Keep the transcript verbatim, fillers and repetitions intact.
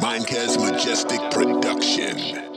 Meinkezz Majestik Production.